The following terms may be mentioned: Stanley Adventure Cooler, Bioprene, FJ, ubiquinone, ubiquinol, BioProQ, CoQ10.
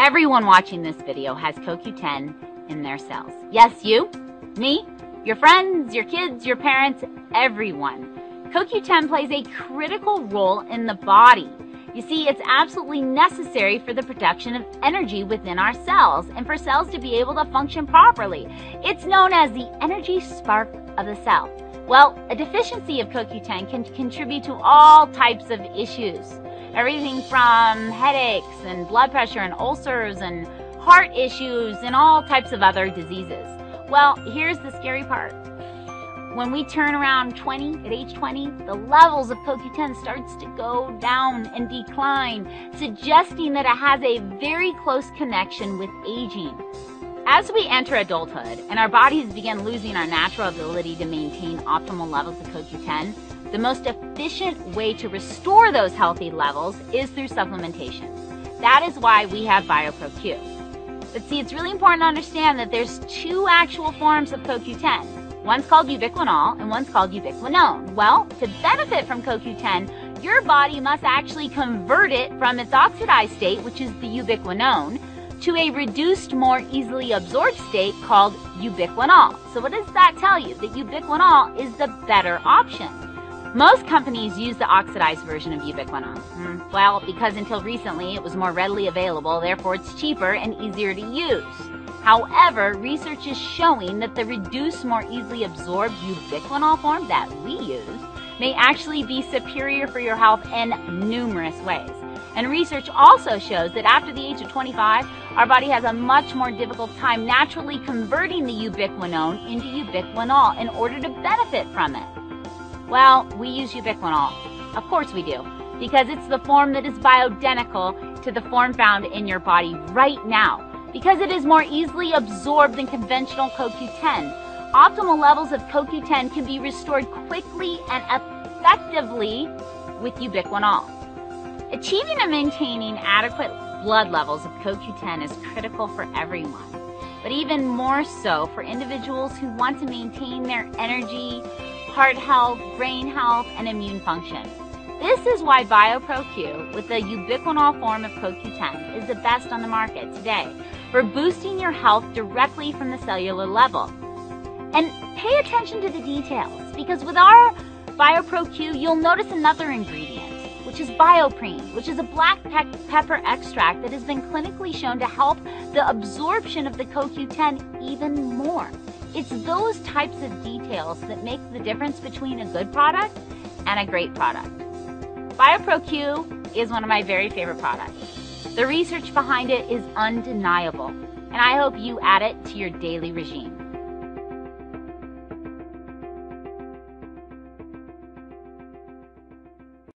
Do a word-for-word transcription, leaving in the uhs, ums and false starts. Everyone watching this video has co Q ten in their cells. Yes, you, me, your friends, your kids, your parents, everyone. co Q ten plays a critical role in the body. You see, it's absolutely necessary for the production of energy within our cells and for cells to be able to function properly. It's known as the energy spark of the cell. Well, a deficiency of co Q ten can contribute to all types of issues. Everything from headaches and blood pressure and ulcers and heart issues and all types of other diseases. Well, here's the scary part. When we turn around twenty, at age twenty, the levels of co Q ten starts to go down and decline, suggesting that it has a very close connection with aging. As we enter adulthood and our bodies begin losing our natural ability to maintain optimal levels of co Q ten, the most efficient way to restore those healthy levels is through supplementation. That is why we have BioProQ. But see, it's really important to understand that there's two actual forms of co Q ten. One's called ubiquinol and one's called ubiquinone. Well, to benefit from co Q ten, your body must actually convert it from its oxidized state, which is the ubiquinone, to a reduced, more easily absorbed state called ubiquinol. So what does that tell you? That ubiquinol is the better option. Most companies use the oxidized version of ubiquinol. Mm, well, because until recently it was more readily available, therefore it's cheaper and easier to use. However, research is showing that the reduced, more easily absorbed ubiquinol form that we use may actually be superior for your health in numerous ways. And research also shows that after the age of twenty-five, our body has a much more difficult time naturally converting the ubiquinone into ubiquinol in order to benefit from it. Well, we use ubiquinol. Of course we do, because it's the form that is bioidentical to the form found in your body right now. Because it is more easily absorbed than conventional co Q ten. Optimal levels of co Q ten can be restored quickly and effectively with ubiquinol. Achieving and maintaining adequate blood levels of co Q ten is critical for everyone, but even more so for individuals who want to maintain their energy, heart health, brain health, and immune function. This is why BioProQ with the ubiquinol form of co Q ten is the best on the market today for boosting your health directly from the cellular level. And pay attention to the details, because with our BioProQ you'll notice another ingredient, which is Bioprene, which is a black pe pepper extract that has been clinically shown to help the absorption of the co Q ten even more. It's those types of details that make the difference between a good product and a great product. BioProQ is one of my very favorite products. The research behind it is undeniable, and I hope you add it to your daily regime.